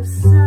of sun.